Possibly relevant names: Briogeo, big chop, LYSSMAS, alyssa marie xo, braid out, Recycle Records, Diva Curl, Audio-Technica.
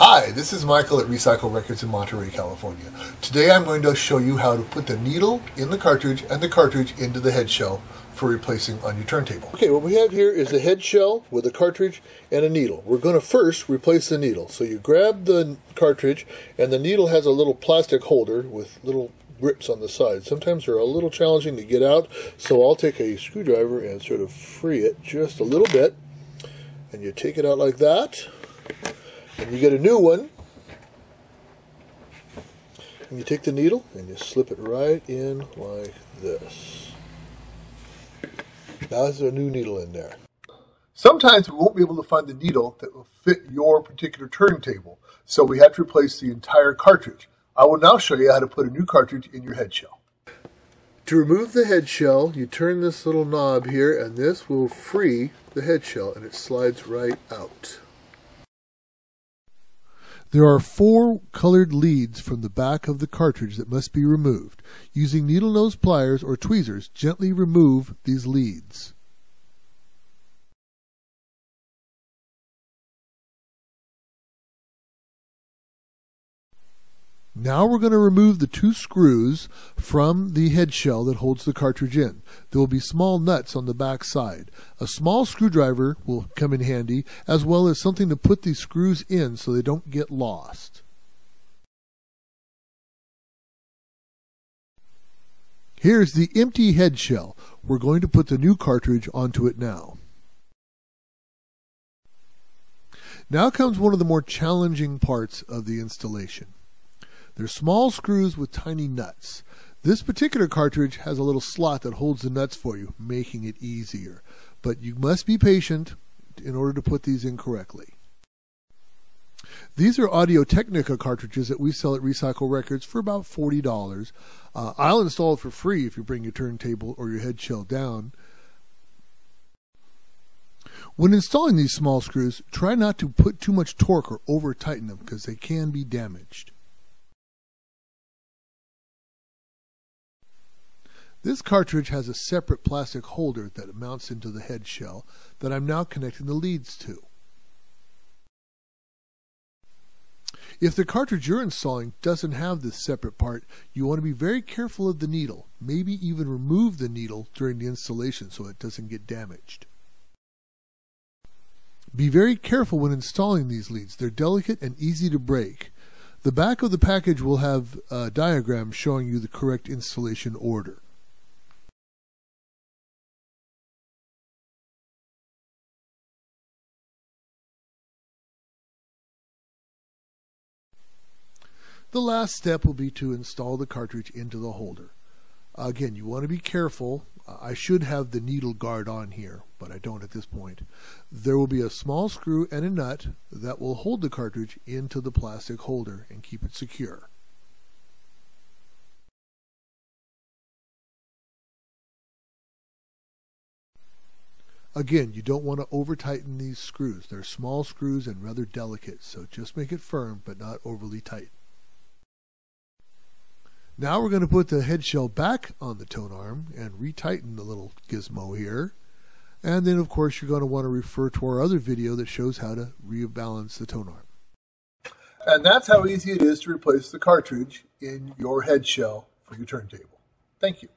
Hi, this is Michael at Recycle Records in Monterey, California. Today I'm going to show you how to put the needle in the cartridge and the cartridge into the head shell for replacing on your turntable. Okay, what we have here is the head shell with a cartridge and a needle. We're going to first replace the needle. So you grab the cartridge, and the needle has a little plastic holder with little grips on the side. Sometimes they're a little challenging to get out, so I'll take a screwdriver and sort of free it just a little bit. And you take it out like that. And you get a new one, and you take the needle and you slip it right in like this. Now there's a new needle in there. Sometimes we won't be able to find the needle that will fit your particular turntable, so we have to replace the entire cartridge. I will now show you how to put a new cartridge in your head shell. To remove the head shell, you turn this little knob here, and this will free the head shell, and it slides right out. There are four colored leads from the back of the cartridge that must be removed. Using needle nose pliers or tweezers, gently remove these leads. Now we're going to remove the two screws from the head shell that holds the cartridge in. There will be small nuts on the back side. A small screwdriver will come in handy, as well as something to put these screws in so they don't get lost. Here's the empty head shell. We're going to put the new cartridge onto it now. Now comes one of the more challenging parts of the installation. They're small screws with tiny nuts. This particular cartridge has a little slot that holds the nuts for you, making it easier. But you must be patient in order to put these in correctly. These are Audio-Technica cartridges that we sell at Recycle Records for about $40. I'll install it for free if you bring your turntable or your head shell down. When installing these small screws, try not to put too much torque or over-tighten them, because they can be damaged. This cartridge has a separate plastic holder that mounts into the head shell that I'm now connecting the leads to. If the cartridge you're installing doesn't have this separate part, you want to be very careful of the needle. Maybe even remove the needle during the installation so it doesn't get damaged. Be very careful when installing these leads. They're delicate and easy to break. The back of the package will have a diagram showing you the correct installation order. The last step will be to install the cartridge into the holder. Again, you want to be careful. I should have the needle guard on here, but I don't at this point. There will be a small screw and a nut that will hold the cartridge into the plastic holder and keep it secure. Again, you don't want to over-tighten these screws. They're small screws and rather delicate, so just make it firm but not overly tight. Now we're going to put the head shell back on the tone arm and retighten the little gizmo here. And then of course you're going to want to refer to our other video that shows how to rebalance the tone arm. And that's how easy it is to replace the cartridge in your head shell for your turntable. Thank you.